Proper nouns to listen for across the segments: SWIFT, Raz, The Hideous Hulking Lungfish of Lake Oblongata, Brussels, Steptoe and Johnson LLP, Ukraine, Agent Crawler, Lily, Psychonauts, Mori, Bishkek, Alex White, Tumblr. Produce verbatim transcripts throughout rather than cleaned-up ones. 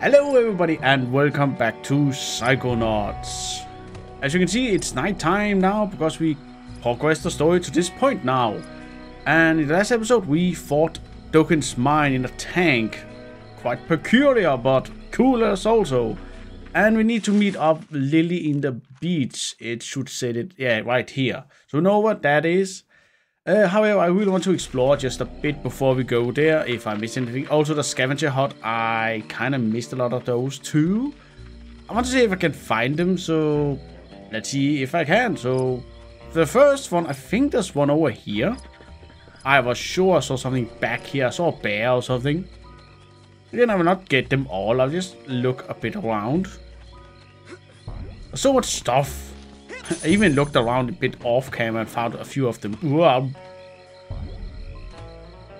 Hello everybody and welcome back to Psychonauts. As you can see, it's night time now because we progressed the story to this point now. And in the last episode we fought Dokin's mine in a tank. Quite peculiar but cool as also. And we need to meet up Lily in the beach. It should say it, yeah, right here. So you know what that is. Uh, however, I really want to explore just a bit before we go there, if I miss anything. Also, the scavenger hut, I kind of missed a lot of those too. I want to see if I can find them, so let's see if I can. So, the first one, I think there's one over here. I was sure I saw something back here. I saw a bear or something. Again, I will not get them all. I'll just look a bit around. So much stuff. I even looked around a bit off camera and found a few of them. Wow.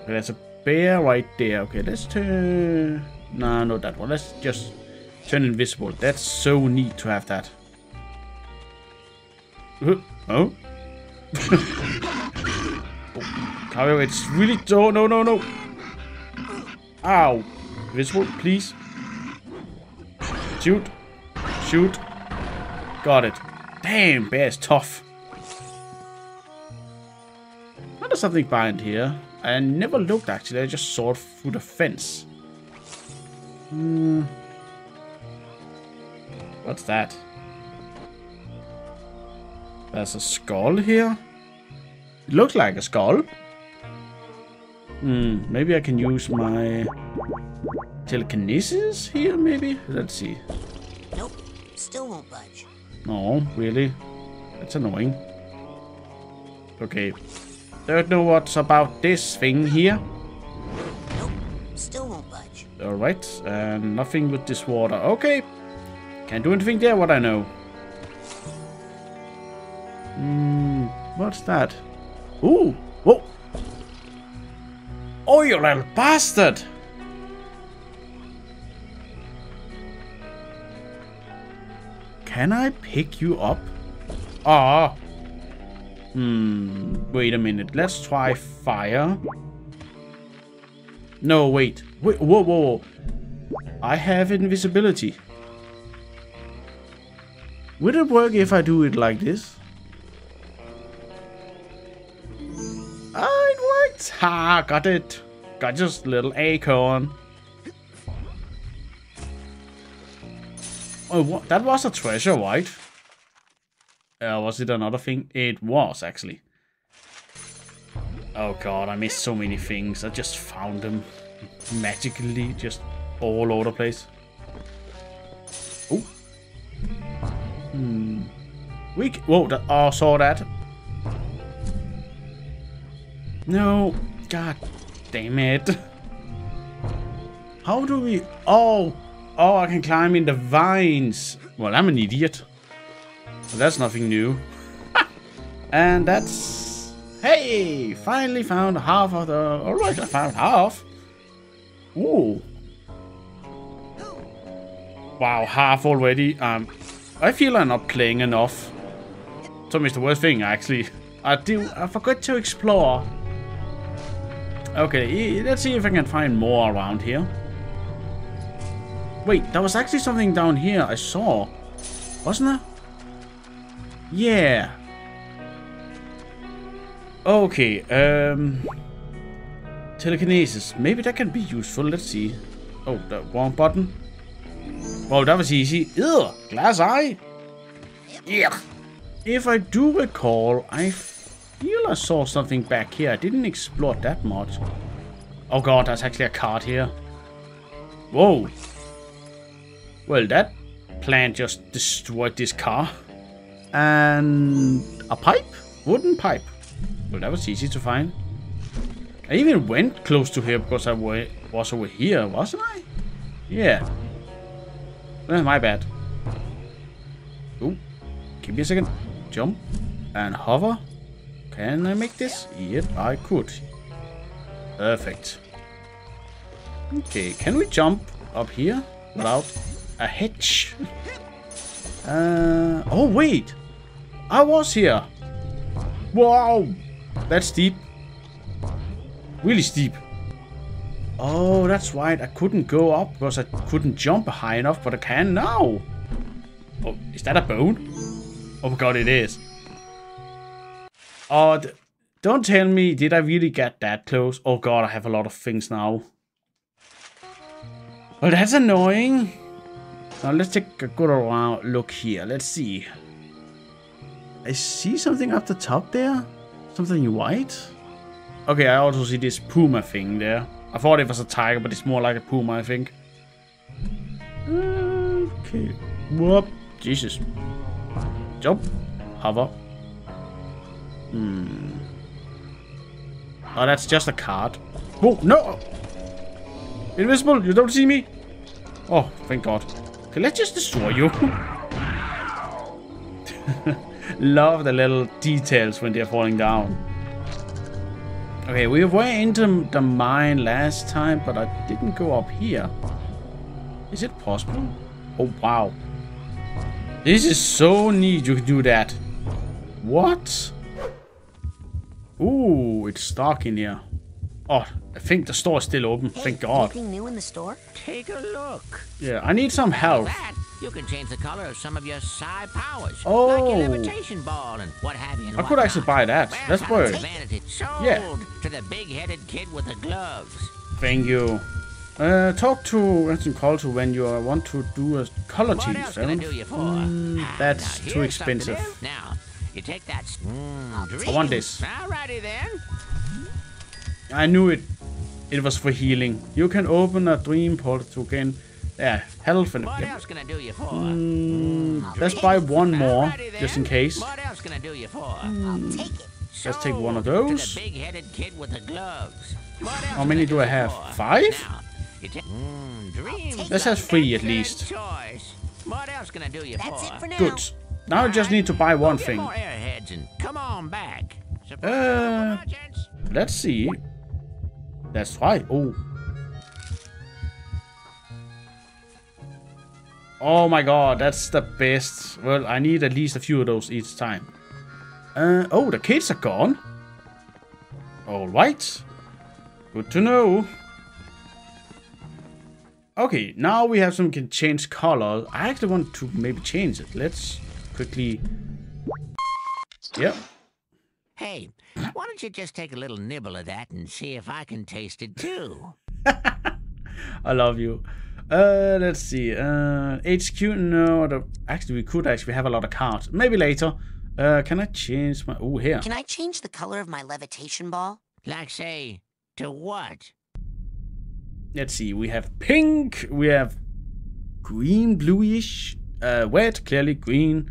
There's a bear right there. Okay, let's turn... Nah, not that one. Let's just turn invisible. That's so neat to have that. Oh? However, it's really... Oh, no, no, no. Ow. Invisible, please. Shoot. Shoot. Got it. Damn, bear's tough. There's something behind here. I never looked actually, I just saw it through the fence. Hmm. What's that? There's a skull here. It looks like a skull. Hmm, maybe I can use my telekinesis here, maybe? Let's see. Nope, still won't budge. No, really? That's annoying. Okay. Don't know what's about this thing here. Nope. Still won't budge. Alright. Uh, nothing with this water. Okay. Can't do anything there, what I know. Mm, what's that? Ooh. Whoa. Oh, you little bastard! Can I pick you up? Ah. Hmm. Wait a minute. Let's try fire. No, wait. Wait. Whoa, whoa, whoa. I have invisibility. Would it work if I do it like this? Ah, it worked. Ha, got it. Got just little acorn. Oh, what? That was a treasure, right? Uh, was it another thing? It was, actually. Oh god, I missed so many things. I just found them magically, just all over the place. Oh. Hmm. We c Whoa, that oh, saw that. No. God damn it. How do we... Oh... Oh, I can climb in the vines. Well, I'm an idiot. Well, that's nothing new. And that's... Hey! Finally found half of the... Alright, I found half. Ooh. Wow, half already. Um, I feel I'm not playing enough. So it's the worst thing, actually. I do... I forgot to explore. Okay, let's see if I can find more around here. Wait, there was actually something down here I saw. Wasn't there? Yeah. Okay, um... telekinesis. Maybe that can be useful. Let's see. Oh, the wrong button. Well, that was easy. Ugh, glass eye? Yeah. If I do recall, I feel I saw something back here. I didn't explore that much. Oh god, there's actually a card here. Whoa. Well, that plant just destroyed this car. And a pipe? Wooden pipe. Well, that was easy to find. I even went close to here because I was over here, wasn't I? Yeah. Well, my bad. Ooh. Give me a second. Jump. And hover. Can I make this? Yep, I could. Perfect. Okay, can we jump up here without... a hitch. Uh, oh, wait. I was here. Wow. That's steep. Really steep. Oh, that's right. I couldn't go up because I couldn't jump high enough, but I can now. Oh, is that a bone? Oh my god, it is. Oh, th don't tell me, did I really get that close? Oh god, I have a lot of things now. Well, that's annoying. Now let's take a good around look here. Let's see. I see something up the top there. Something white. Okay, I also see this puma thing there. I thought it was a tiger, but it's more like a puma, I think. Okay. Whoop. Jesus. Jump. Hover. Hmm. Oh, that's just a card. Whoa, no! Invisible, you don't see me? Oh, thank god. Okay, let's just destroy you. Love the little details when they're falling down. Okay, we were into the mine last time, but I didn't go up here. Is it possible? Oh, wow. This is so neat you can do that. What? Ooh, it's dark in here. Oh, I think the store is still open. Hey, thank god. Anything new in the store? Take a look. Yeah, I need some help. That, you can change the color of some of your side powers. Oh. Like your levitation ball and what have you. And I could actually buy that. Well, that's worth it. Sold yeah. To the big-headed kid with the gloves. Thank you. Uh, talk to Agent Crawler when you want to do a color change. What else can I do you for? Mm, that's now, too expensive. To now, you take that. Mm, I want this. Alrighty then. I knew it. It was for healing. You can open a dream portal to gain yeah, health and what else can I do you for? Mm, let's buy one more just in case. What else can I do you for? I'll take it. Let's take one of those. To the big-headed kid with the gloves. What else How many do I have? For? Five? Mm, this has three at least. What else can I do you That's for? It for now. Good. Now I just need to buy one thing. More airheads and come on back. Uh, let's see. That's right. Oh. Oh my god, that's the best. Well, I need at least a few of those each time. Uh, oh, the kids are gone. Alright. Good to know. Okay, now we have some can change color. I actually want to maybe change it. Let's quickly... Yep. Hey, why don't you just take a little nibble of that and see if I can taste it too? I love you. Uh, let's see. Uh, H Q, no. The, actually, we could actually have a lot of cards. Maybe later. Uh, can I change my... Oh, here. Can I change the color of my levitation ball? Like, say, to what? Let's see. We have pink. We have green, bluish. Uh, red, clearly green.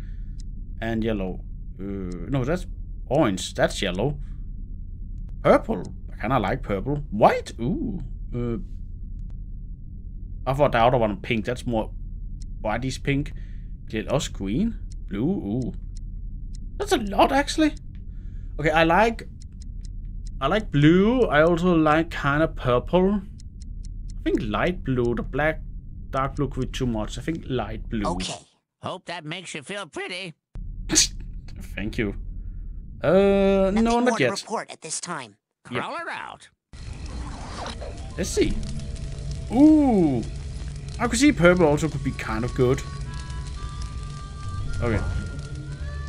And yellow. Uh, no, that's... Orange, that's yellow. Purple, I kinda like purple. White, ooh. Uh, I thought the other one pink, that's more body's pink. Yellows, green, blue, ooh. That's a lot actually. Okay, I like, I like blue. I also like kinda purple. I think light blue, the black, dark blue could be too much. I think light blue. Okay, hope that makes you feel pretty. Thank you. Uh, Nothing no, not yet. Report at this time. Yep. Crawler out. Let's see. Ooh, I could see purple also could be kind of good. Okay.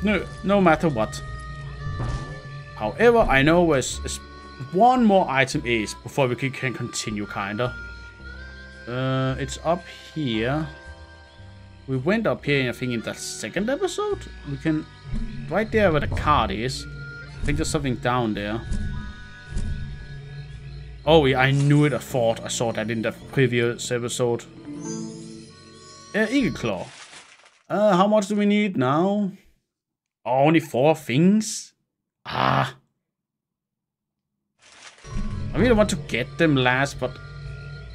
No, no matter what. However, I know where one more item is before we can continue, kinda. Uh, it's up here. We went up here, I think, in the second episode. We can... Right there where the card is. I think there's something down there. Oh, yeah, I knew it. I thought I saw that in the previous episode. Uh, Eagle Claw. Uh, how much do we need now? Oh, only four things? Ah. I really want to get them last, but...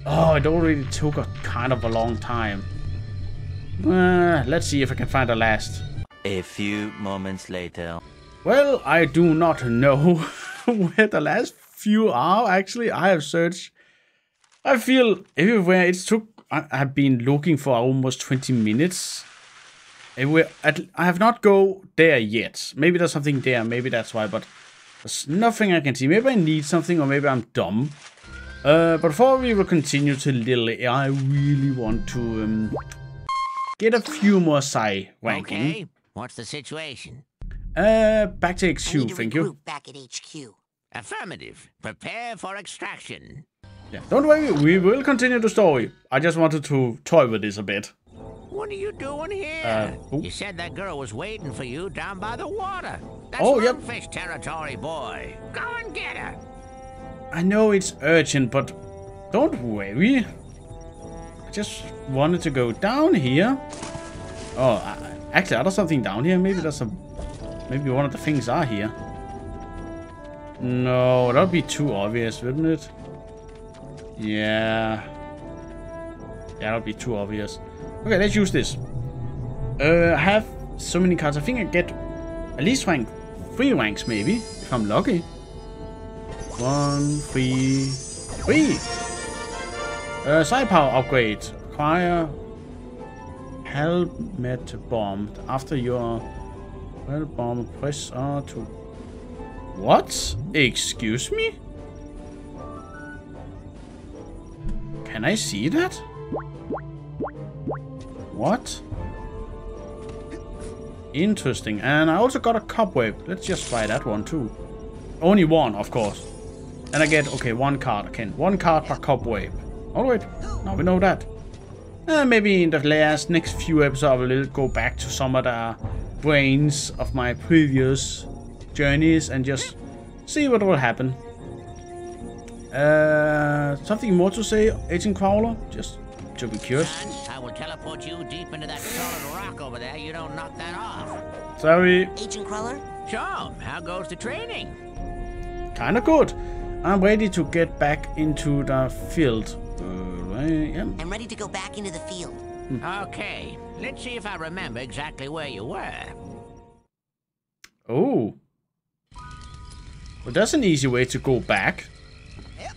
Oh, it already took a kind of a long time. Uh, let's see if I can find the last. A few moments later. Well, I do not know where the last few are. Actually, I have searched. I feel everywhere. It's took. I have been looking for almost twenty minutes. Everywhere. I have not go there yet. Maybe there's something there. Maybe that's why. But there's nothing I can see. Maybe I need something, or maybe I'm dumb. Uh, before we will continue to Lily, I really want to um, get a few more Psy ranking. Okay, what's the situation? Uh, back to H Q, I need to thank you. Back at H Q. Affirmative. Prepare for extraction. Yeah, don't worry, we will continue the story. I just wanted to toy with this a bit. What are you doing here? Uh, you said that girl was waiting for you down by the water. That's oh, yep. Fish territory, boy. Go and get her. I know it's urgent, but don't worry. I just wanted to go down here. Oh, I, actually, I there's something down here. Maybe that's a. Maybe one of the things are here. No, that'd be too obvious, wouldn't it? Yeah. Yeah, that'd be too obvious. Okay, let's use this. Uh, I have so many cards. I think I get at least rank three ranks, maybe, if I'm lucky. One, three, three. Uh, Psy power upgrade. Acquire helmet bomb after your well bomb. Press R to. What? Excuse me? Can I see that? What? Interesting. And I also got a cobweb. Let's just try that one too. Only one, of course. And I get, okay, one card. Okay, one card per cobweb. Alright, now we know that. Uh, maybe in the last, next few episodes, I will go back to some of the brains of my previous journeys and just see what will happen. Uh, something more to say, Agent Crawler? Just to be curious. Teleport you deep into that solid rock over there. You don't knock that off. Sorry. Agent Crawler? Sure. How goes the training? Kinda good. I'm ready to get back into the field. Uh, yeah. I'm ready to go back into the field. Okay. Let's see if I remember exactly where you were. Oh. Well, that's an easy way to go back. Yep.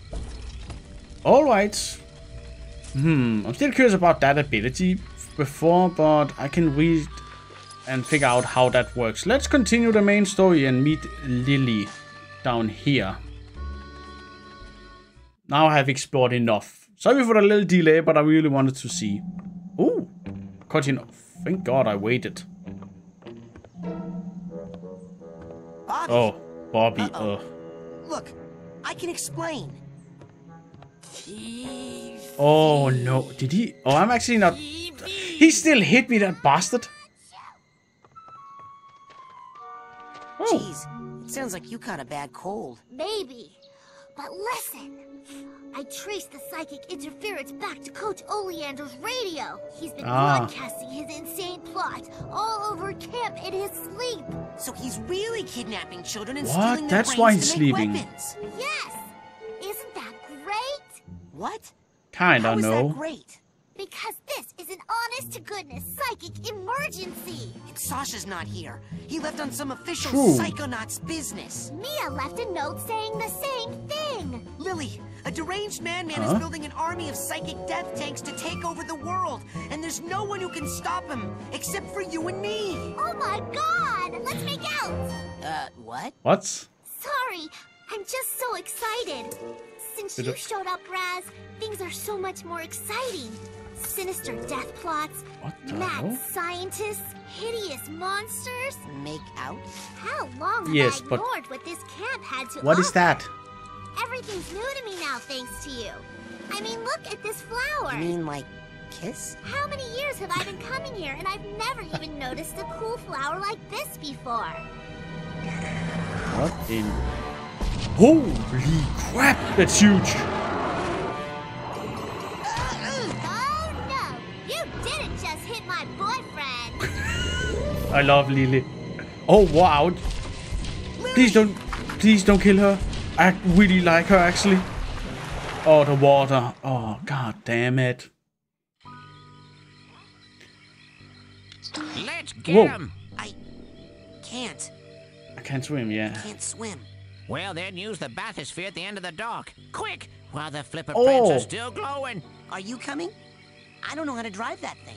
Alright. Hmm, I'm still curious about that ability before, but I can read and figure out how that works. Let's continue the main story and meet Lily down here. Now I have explored enough. Sorry for the little delay, but I really wanted to see. Ooh, continue. Thank God I waited. Bobby. Oh, Bobby. Uh-oh. Ugh. Look, I can explain. Oh no, did he? Oh, I'm actually not. He still hit me, that bastard. Oh. Jeez, it sounds like you caught a bad cold. Maybe. But listen. I traced the psychic interference back to Coach Oleander's radio. He's been ah. broadcasting his insane plot all over camp in his sleep. So he's really kidnapping children and what? stealing their brains to make weapons. That's why he's sleeping. Yes. Isn't that great? What? Kinda no. How is that great? Because this is an honest-to-goodness psychic emergency. And Sasha's not here. He left on some official True. Psychonauts business. Mia left a note saying the same thing. Lily, a deranged madman huh? is building an army of psychic death tanks to take over the world. And there's no one who can stop him, except for you and me. Oh my god! Let's make out! Uh, what? What? Sorry, I'm just so excited. Since you showed up, Raz, things are so much more exciting. Sinister death plots, mad scientists, hideous monsters. Make out? How long yes, have I ignored what this camp had to offer? What is that? Everything's new to me now, thanks to you. I mean, look at this flower. You mean like kiss? How many years have I been coming here, and I've never even noticed a cool flower like this before? What in... Holy crap, that's huge! Oh no, you didn't just hit my boyfriend! I love Lily. Oh wow! Please don't, please don't kill her. I really like her actually. Oh, the water. Oh god damn it. Let's get Whoa. him! I can't. I can't swim, yeah. I can't swim. Well, then use the bathysphere at the end of the dock. Quick, while the flipper oh. prints are still glowing. Are you coming? I don't know how to drive that thing.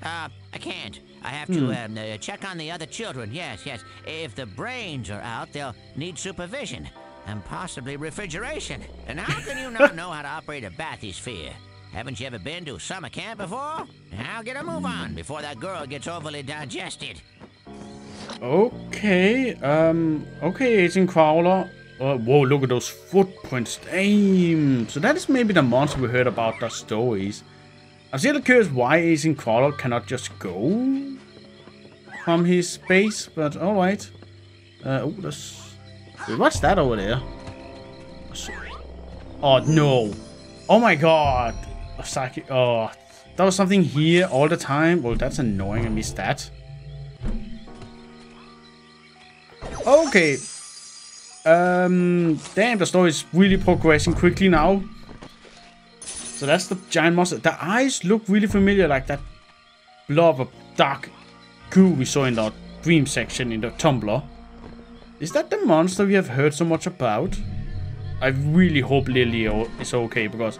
Uh, I can't. I have to hmm. um, uh, check on the other children. Yes, yes. If the brains are out, they'll need supervision. and possibly refrigeration. And how can you not know how to operate a bathysphere? Haven't you ever been to summer camp before? Now get a move on before that girl gets overly digested. Okay, um, okay, Agent Crawler. Uh, whoa, look at those footprints. Damn. So that is maybe the monster we heard about the stories. I'm still curious why Agent Crawler cannot just go from his base, but alright. Uh, oh, that's... What's that over there? Oh, no. Oh my god. Oh, psychic. Oh, that was something here all the time. Well, that's annoying. I missed that. Okay. Um, damn, the story is really progressing quickly now. So that's the giant monster. The eyes look really familiar, like that blob of dark goo we saw in the dream section in the Tumblr. Is that the monster we have heard so much about? I really hope Lily is okay, because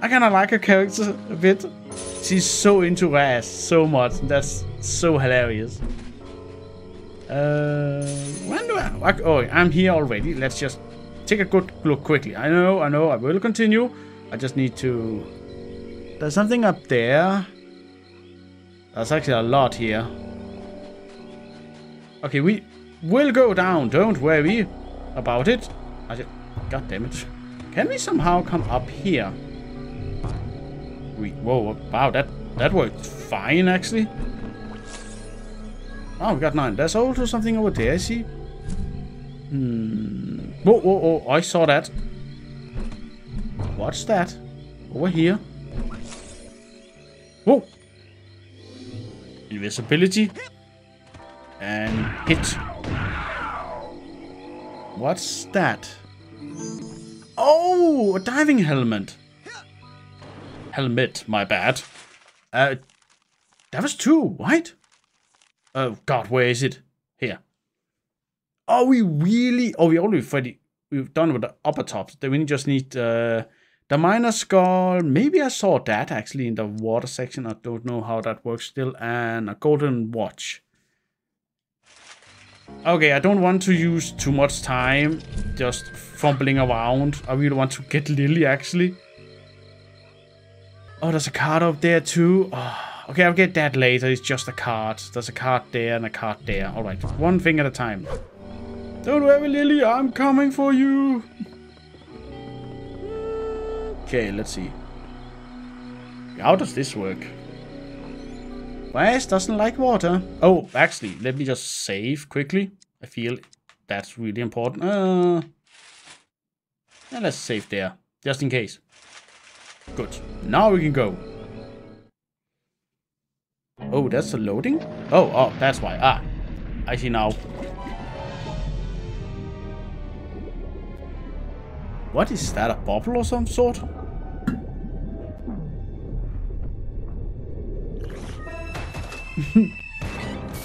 I kind of like her character a bit. She's so into Raz so much. That's so hilarious. Uh, when do I, I? Oh, I'm here already. Let's just take a good look quickly. I know, I know. I will continue. I just need to. There's something up there. There's actually a lot here. Okay, we will go down. Don't worry about it. I just. God damn it! Can we somehow come up here? We. Whoa! Wow! That that worked fine actually. Oh, we got nine. There's also something over there, I see. Hmm. Whoa, whoa, whoa. I saw that. What's that? Over here. Whoa. Invisibility. And hit. What's that? Oh, a diving helmet. Helmet, my bad. Uh, that was two, right? Oh god, where is it? Here. Are we really... Oh, we already Freddy. We've done with the upper tops. Then we just need uh, the minor skull. Maybe I saw that actually in the water section. I don't know how that works still. And a golden watch. Okay, I don't want to use too much time just fumbling around. I really want to get Lily actually. Oh, there's a card up there too. Oh. Okay, I'll get that later. It's just a card. There's a card there and a card there. Alright, one thing at a time. Don't worry, Lily. I'm coming for you. Okay, let's see. How does this work? Wes doesn't like water. Oh, actually, let me just save quickly. I feel that's really important. Uh, yeah, let's save there. Just in case. Good. Now we can go. Oh, that's the loading? Oh, oh, that's why. Ah, I see now. What is that, a bubble or some sort?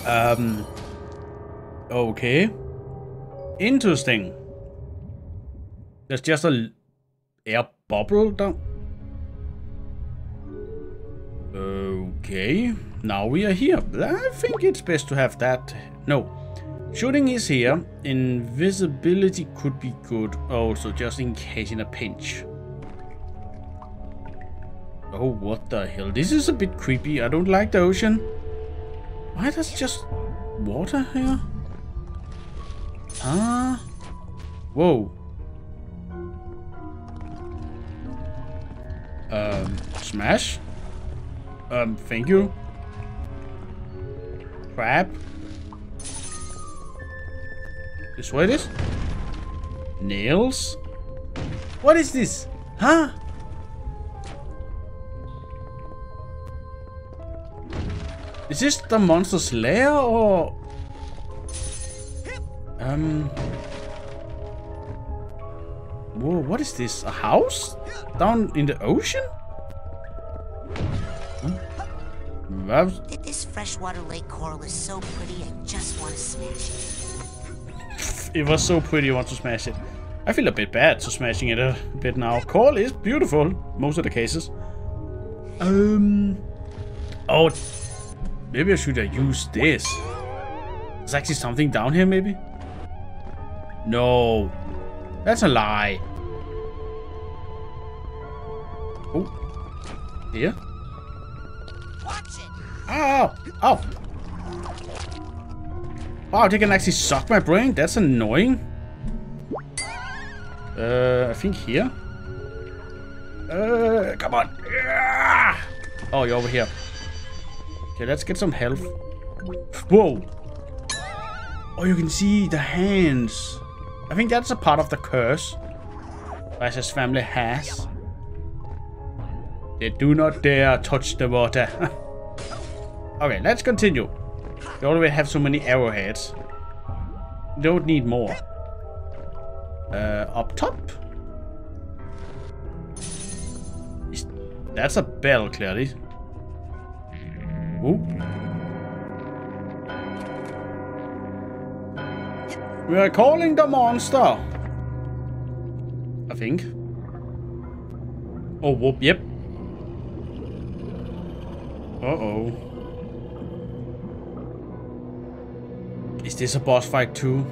um. Okay. Interesting. There's just a air bubble down. Okay, now we are here. I think it's best to have that. No, shooting is here. Invisibility could be good. Oh, so just in case in a pinch. Oh, what the hell? This is a bit creepy. I don't like the ocean. Why does just water here? Ah, whoa. Um, smash. Um, thank you. Crap. This way it is? Nails? What is this? Huh? Is this the monster's lair or... Um... Whoa, what is this? A house? Down in the ocean? This freshwater lake coral is so pretty, I just want to smash it. It was so pretty, I want to smash it. I feel a bit bad for smashing it a bit now. Coral is beautiful, most of the cases. Um. Oh, maybe I should have used this. There's actually something down here, maybe? No. That's a lie. Oh. Here? Watch it. Oh. Oh. Wow, they can actually suck my brain? That's annoying. Uh, I think here. Uh, come on. Oh, you're over here. Okay, let's get some health. Whoa. Oh, you can see the hands. I think that's a part of the curse Raz's family has. They do not dare touch the water. Okay, let's continue. They already have so many arrowheads. Don't need more. Uh, up top? Is, that's a bell, clearly. Ooh. We are calling the monster. I think. Oh, whoop, yep. Uh-oh. Is this a boss fight too?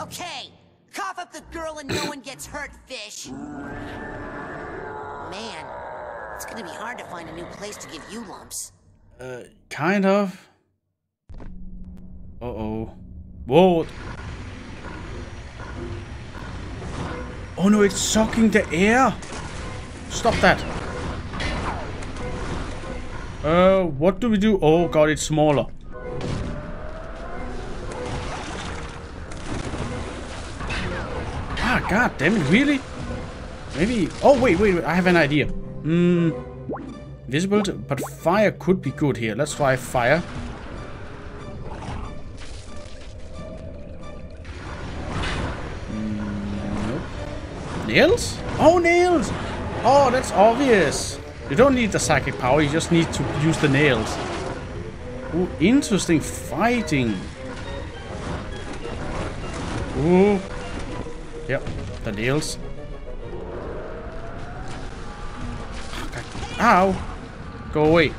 Okay, cough up the girl and no one gets hurt, fish. Man, it's gonna be hard to find a new place to give you lumps. Uh, kind of. Uh-oh. Whoa. Oh no, it's sucking the air. Stop that. Uh, what do we do? Oh god, it's smaller. Ah, god damn it, really? Maybe. Oh, wait, wait, wait, I have an idea. Hmm. Visible, to, but fire could be good here. Let's try fire. Mm, nope. Nails? Oh, nails! Oh, that's obvious. You don't need the psychic power, you just need to use the nails. Ooh, interesting fighting. Ooh. Yep, the nails. Ow! Go away.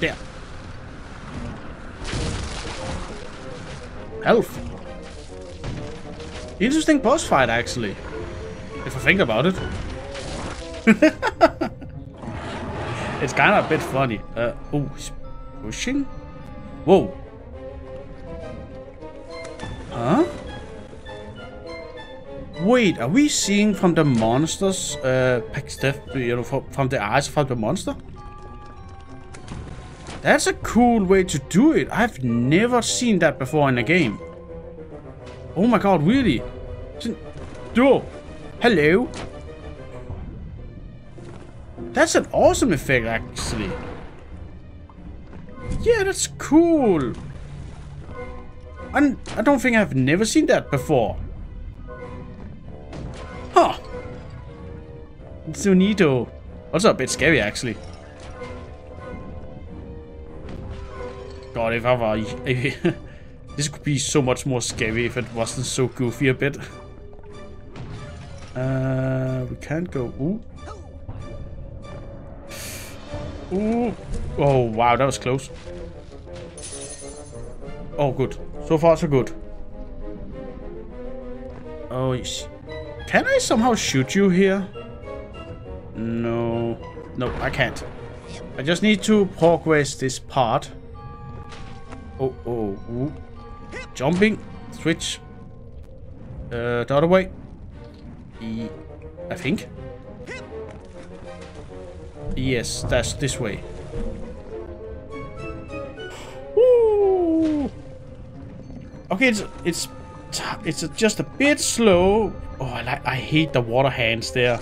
There. Health. Interesting boss fight, actually. If I think about it. It's kind of a bit funny. Uh, oh, he's pushing? Whoa. Huh? Wait, are we seeing from the monsters, uh, stuff, you know, from the eyes from the monster? That's a cool way to do it. I've never seen that before in a game. Oh my god, really? Oh, hello. That's an awesome effect, actually. Yeah, that's cool. And I don't think I've never seen that before. Huh. It's so neato. Also a bit scary, actually. God, if I were... This could be so much more scary if it wasn't so goofy a bit. Uh, we can't go... Ooh. Ooh. Oh, wow, that was close. Oh, good. So far, so good. Oh, can I somehow shoot you here? No. No, I can't. I just need to progress this part. Oh, oh, ooh. Jumping. Switch. Uh, the other way. E I think. Yes, that's this way. Woo! Okay, it's it's it's just a bit slow. Oh, I like, I hate the water hands there.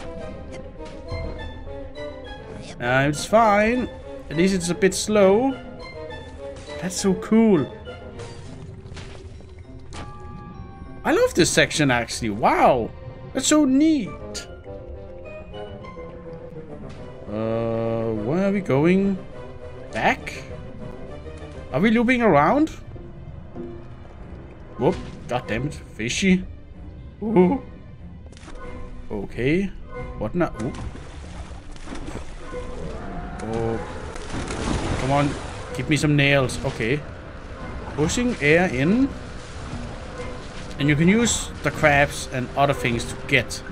Uh, it's fine. At least it's a bit slow. That's so cool. I love this section actually. Wow, that's so neat. Uh, where are we going? Back? Are we looping around? Whoop, god damn it, fishy. Ooh. Okay, what now? Ooh. Oh, come on, give me some nails. Okay. pushing air in. And you can use the crabs and other things to get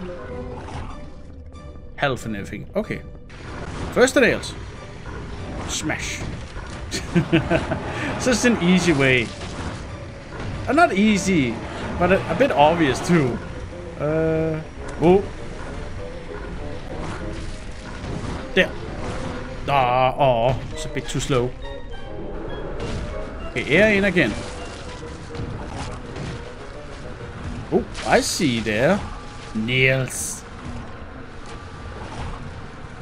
health and everything. Okay. First the nails. Smash. It's just an easy way. Uh, not easy, but a, a bit obvious too. Uh, oh. There. Ah, oh, it's a bit too slow. Okay, air in again. Oh, I see there. Nails.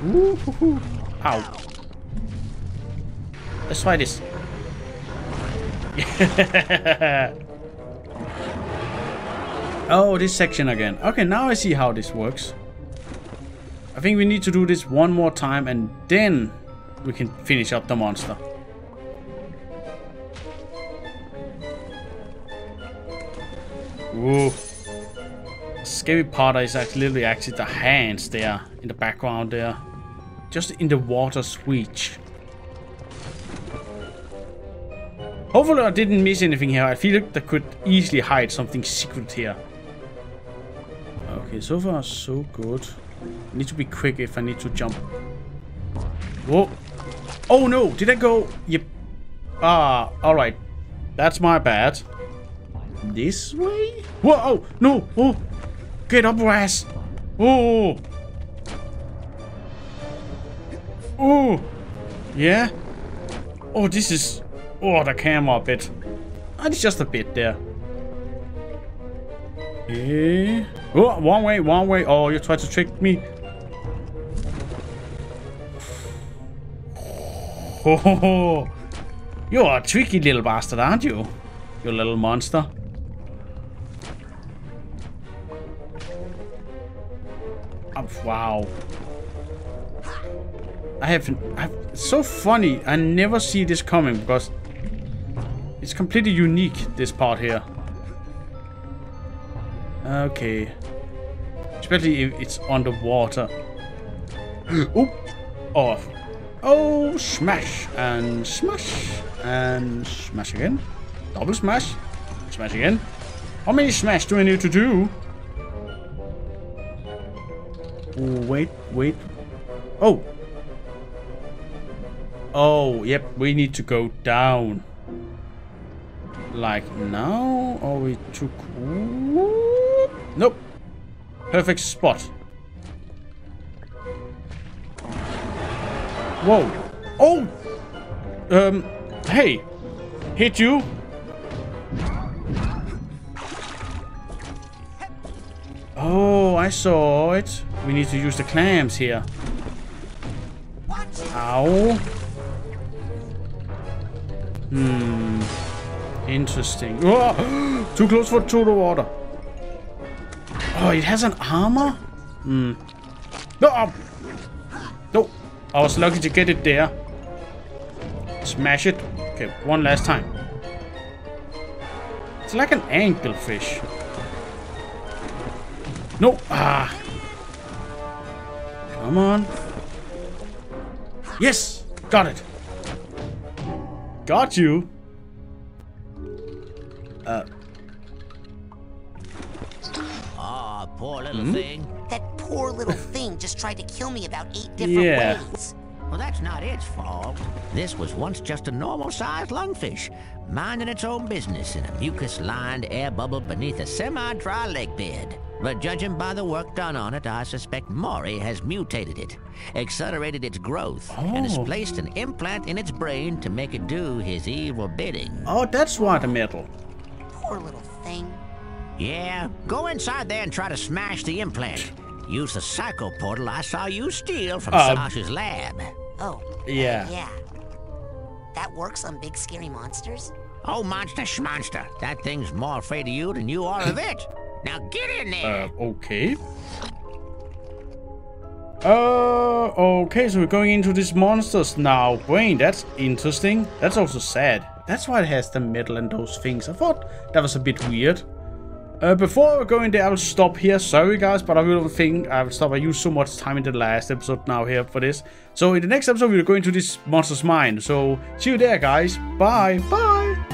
Ooh, hoo, hoo. Ow. Let's try this. Oh, this section again. Okay, now I see how this works. I think we need to do this one more time and then we can finish up the monster. Ooh. The scary part is actually literally actually the hands there in the background there. Just in the water's reach. Hopefully I didn't miss anything here. I feel like they could easily hide something secret here. Okay, so far so good. I need to be quick if I need to jump. Whoa. Oh no, did I go? Yep. Ah, alright. That's my bad. This way? Whoa, oh, no, oh. Get up, Raz. Oh. Oh. Yeah. Oh, this is... Oh, the camera a bit. It's just a bit there. Yeah. Oh, one way, one way. Oh, you tried to trick me. Oh, you're a tricky little bastard, aren't you? You little monster. Oh, wow. I have, I have... It's so funny. I never see this coming because... It's completely unique, this part here. Okay. Especially if it's underwater. Oop. Oh. Oh, smash. And smash. And smash again. Double smash. Smash again. How many smash do I need to do? Oh, wait, wait. Oh. Oh, yep. We need to go down. Like now, are we too cool? Nope. Perfect spot. Whoa. Oh! Um, hey! Hit you! Oh, I saw it. We need to use the clams here. Ow. Hmm. Interesting. Oh, too close for to the water. Oh, it has an armor? Hmm. No, oh, no. I was lucky to get it there. Smash it. Okay, one last time. It's like an anglerfish. No. Ah. Come on. Yes. Got it. Got you. Uh. Ah, poor little mm-hmm. thing. That poor little thing just tried to kill me about eight different yeah. ways. Well, that's not its fault. This was once just a normal-sized lungfish, minding its own business in a mucus-lined air bubble beneath a semi-dry lake bed. But judging by the work done on it, I suspect Mori has mutated it, accelerated its growth, oh. and has placed an implant in its brain to make it do his evil bidding. Oh, that's why the metal. Poor little thing. Yeah, go inside there and try to smash the implant. Use the psycho portal I saw you steal from uh, Sasha's lab. Oh, yeah. Uh, yeah. That works on big scary monsters? Oh, monster schmonster. That thing's more afraid of you than you are of it. Now get in there. Uh, okay. Uh, okay, so we're going into these monsters now. Brain, that's interesting. That's also sad. That's why it has the metal and those things. I thought that was a bit weird. Uh, before going there, I will stop here. Sorry, guys, but I will think I will stop. I used so much time in the last episode now here for this. So in the next episode, we will go into this monster's mind. So see you there, guys. Bye. Bye.